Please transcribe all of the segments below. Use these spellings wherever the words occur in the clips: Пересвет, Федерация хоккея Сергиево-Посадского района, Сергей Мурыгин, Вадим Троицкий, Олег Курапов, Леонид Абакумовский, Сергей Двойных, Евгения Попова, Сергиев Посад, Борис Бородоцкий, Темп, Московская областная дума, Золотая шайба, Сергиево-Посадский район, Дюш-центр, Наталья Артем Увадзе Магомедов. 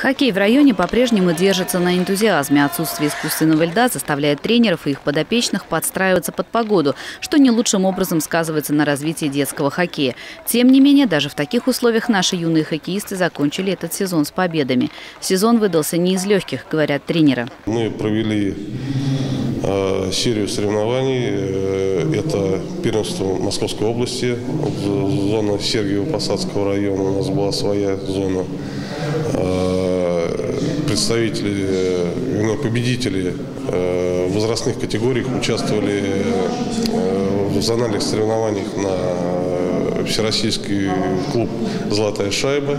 Хоккей в районе по-прежнему держится на энтузиазме. Отсутствие искусственного льда заставляет тренеров и их подопечных подстраиваться под погоду, что не лучшим образом сказывается на развитии детского хоккея. Тем не менее, даже в таких условиях наши юные хоккеисты закончили этот сезон с победами. Сезон выдался не из легких, говорят тренеры. Мы провели серию соревнований. Это первенство Московской области, зона Сергиево-Посадского района. У нас была своя зона. Победители возрастных категорий участвовали в зональных соревнованиях на всероссийский клуб «Золотая шайба».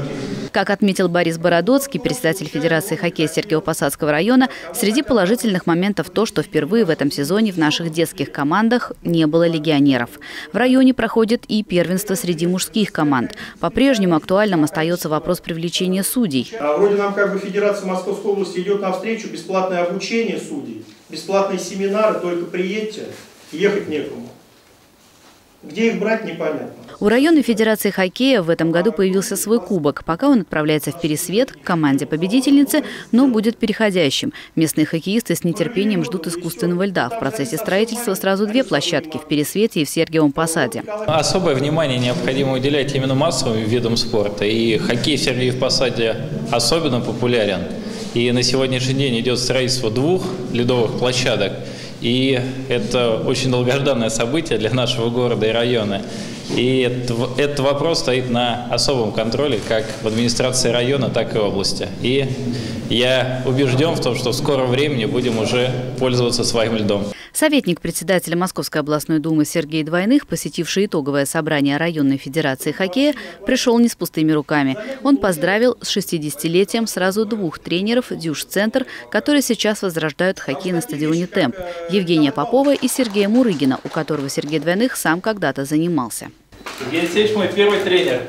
Как отметил Борис Бородоцкий, председатель Федерации хоккея Сергиево-Посадского района, среди положительных моментов то, что впервые в этом сезоне в наших детских командах не было легионеров. В районе проходит и первенство среди мужских команд. По-прежнему актуальным остается вопрос привлечения судей. Вроде нам как бы Федерация Московской области идет навстречу, бесплатное обучение судей, бесплатные семинары, только приедьте, ехать некому. Где их брать, непонятно. У районной федерации хоккея в этом году появился свой кубок. Пока он отправляется в Пересвет к команде-победительнице, но будет переходящим. Местные хоккеисты с нетерпением ждут искусственного льда. В процессе строительства сразу две площадки – в Пересвете и в Сергиевом Посаде. Особое внимание необходимо уделять именно массовым видам спорта. И хоккей в Сергиев Посаде особенно популярен. И на сегодняшний день идет строительство двух ледовых площадок. И это очень долгожданное событие для нашего города и района. И этот вопрос стоит на особом контроле как в администрации района, так и области. И я убежден в том, что в скором времени будем уже пользоваться своим льдом. Советник председателя Московской областной думы Сергей Двойных, посетивший итоговое собрание районной федерации хоккея, пришел не с пустыми руками. Он поздравил с 60-летием сразу двух тренеров «Дюш-центр», которые сейчас возрождают хоккей на стадионе «Темп» – Евгения Попова и Сергея Мурыгина, у которого Сергей Двойных сам когда-то занимался. Сергей Алексеевич, мой первый тренер.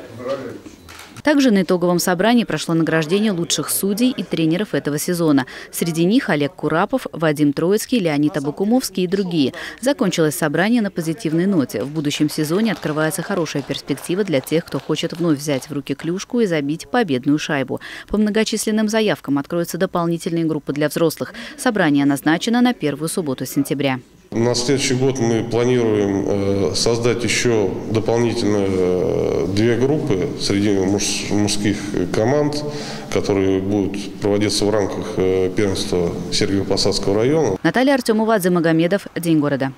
Также на итоговом собрании прошло награждение лучших судей и тренеров этого сезона. Среди них Олег Курапов, Вадим Троицкий, Леонид Абакумовский и другие. Закончилось собрание на позитивной ноте. В будущем сезоне открывается хорошая перспектива для тех, кто хочет вновь взять в руки клюшку и забить победную шайбу. По многочисленным заявкам откроются дополнительные группы для взрослых. Собрание назначено на первую субботу сентября. На следующий год мы планируем создать еще дополнительно две группы среди мужских команд, которые будут проводиться в рамках первенства Сергиево-Посадского района. Наталья Артем Увадзе Магомедов, День города.